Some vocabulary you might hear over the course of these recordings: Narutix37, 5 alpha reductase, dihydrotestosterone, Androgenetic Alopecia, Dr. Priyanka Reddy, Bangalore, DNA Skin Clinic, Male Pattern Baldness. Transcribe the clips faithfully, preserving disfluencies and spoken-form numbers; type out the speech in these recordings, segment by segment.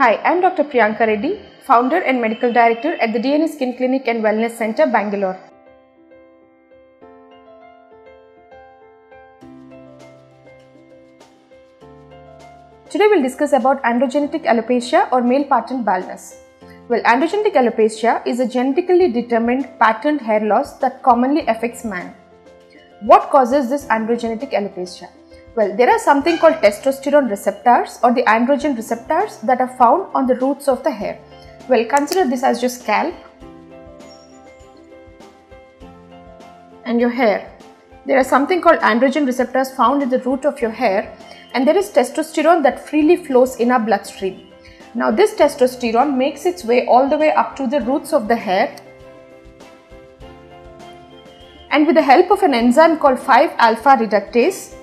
Hi, I am Doctor Priyanka Reddy, founder and medical director at the D N A Skin Clinic and Wellness Center, Bangalore. Today we'll discuss about androgenetic alopecia or male pattern baldness. Well, androgenetic alopecia is a genetically determined patterned hair loss that commonly affects man. What causes this androgenetic alopecia? Well, there are something called testosterone receptors or the androgen receptors that are found on the roots of the hair. Well, consider this as your scalp and your hair. There are something called androgen receptors found in the root of your hair, and there is testosterone that freely flows in our bloodstream. Now this testosterone makes its way all the way up to the roots of the hair, and with the help of an enzyme called five alpha reductase,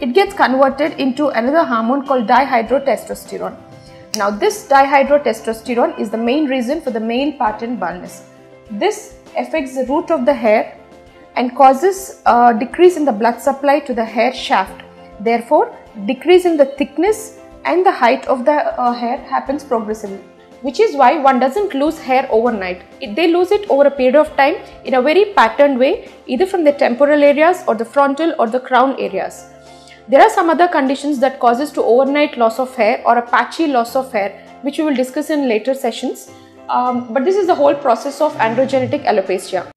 it gets converted into another hormone called dihydrotestosterone. Now this dihydrotestosterone is the main reason for the male pattern baldness. This affects the root of the hair and causes a decrease in the blood supply to the hair shaft. Therefore, decrease in the thickness and the height of the uh, hair happens progressively, which is why one doesn't lose hair overnight. It, they lose it over a period of time in a very patterned way, either from the temporal areas or the frontal or the crown areas. There are some other conditions that causes to overnight loss of hair or a patchy loss of hair, which we will discuss in later sessions. Um, but this is the whole process of androgenetic alopecia.